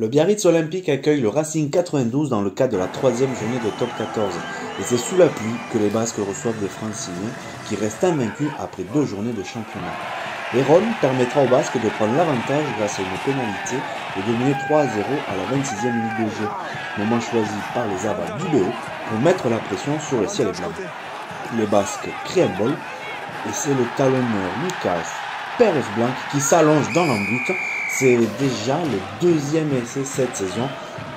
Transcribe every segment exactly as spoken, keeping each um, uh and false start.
Le Biarritz Olympique accueille le Racing quatre-vingt-douze dans le cadre de la troisième journée de top quatorze. Et c'est sous la pluie que les Basques reçoivent les Franciliens, qui restent invaincus après deux journées de championnat. Herron permettra aux Basques de prendre l'avantage grâce à une pénalité et de mener trois à zéro à la vingt-sixième minute de jeu, moment choisi par les abats du Léo pour mettre la pression sur le ciel blanc. Les Basques créent un bol et c'est le talonneur Lucas Pérez Blanc qui s'allonge dans l'embute. C'est déjà le deuxième essai cette saison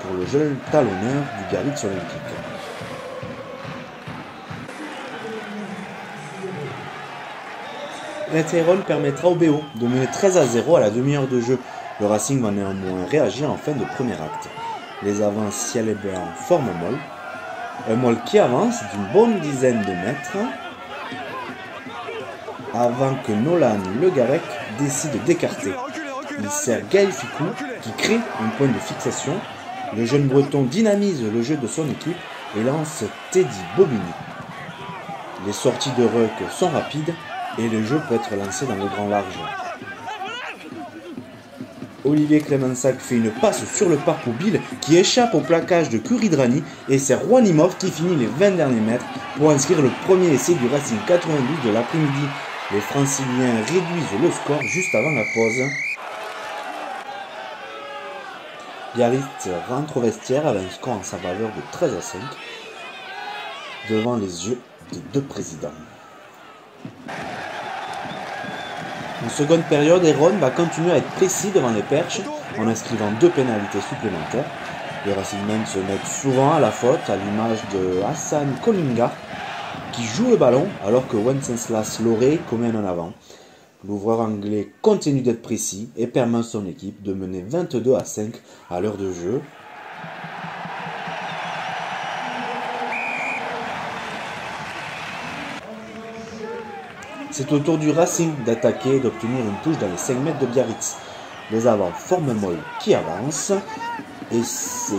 pour le jeune talonneur du Biarritz Olympique. L'Herron permettra au B O de mener treize à zéro à la demi-heure de jeu. Le Racing va néanmoins réagir en fin de premier acte. Les avances ciel et blanc forment un molle. Un molle qui avance d'une bonne dizaine de mètres avant que Nolan Le Garek décide d'écarter. Il sert Gaël Ficou qui crée un point de fixation. Le jeune breton dynamise le jeu de son équipe et lance Teddy Bobini. Les sorties de ruck sont rapides et le jeu peut être lancé dans le grand large. Olivier Clemensac fait une passe sur le parcours Bill qui échappe au plaquage de Kuridrani et c'est Juanimov qui finit les vingt derniers mètres pour inscrire le premier essai du Racing quatre-vingt-douze de l'après-midi. Les Franciliens réduisent le score juste avant la pause. Biarritz rentre au vestiaire avec un score en sa valeur de treize à cinq devant les yeux des deux présidents. En seconde période, Herron va continuer à être précis devant les perches en inscrivant deux pénalités supplémentaires. Les Racingmen se mettent souvent à la faute à l'image de Hassan Kolinga qui joue le ballon alors que Wenceslas Loré commet un avant. L'ouvreur anglais continue d'être précis et permet à son équipe de mener vingt-deux à cinq à l'heure de jeu. C'est au tour du Racing d'attaquer et d'obtenir une touche dans les cinq mètres de Biarritz. Les avants forment un molle qui avance et c'est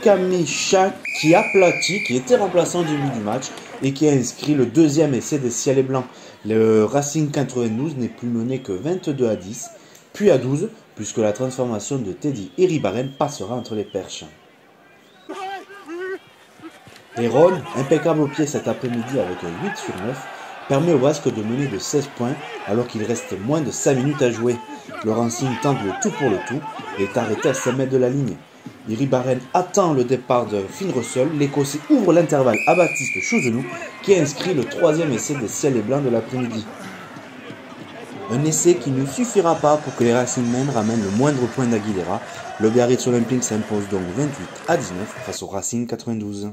Camille Chat qui aplatit, qui était remplaçant au début du match et qui a inscrit le deuxième essai des ciels et blancs. Le Racing quatre-vingt-douze n'est plus mené que vingt-deux à dix, puis à douze, puisque la transformation de Teddy Iribaren passera entre les perches. Herron, impeccable au pied cet après-midi avec un huit sur neuf, permet au Basque de mener de seize points alors qu'il reste moins de cinq minutes à jouer. Le Racing tente le tout pour le tout et est arrêté à cinq mètres de la ligne. Iribaren attend le départ de Finn Russell, l'Écossais ouvre l'intervalle à Baptiste Chouzenoux qui inscrit le troisième essai des ciels et blancs de l'après-midi. Un essai qui ne suffira pas pour que les Racingmen ramènent le moindre point d'Aguilera. Le Biarritz Olympique s'impose donc vingt-huit à dix-neuf face au Racing quatre-vingt-douze.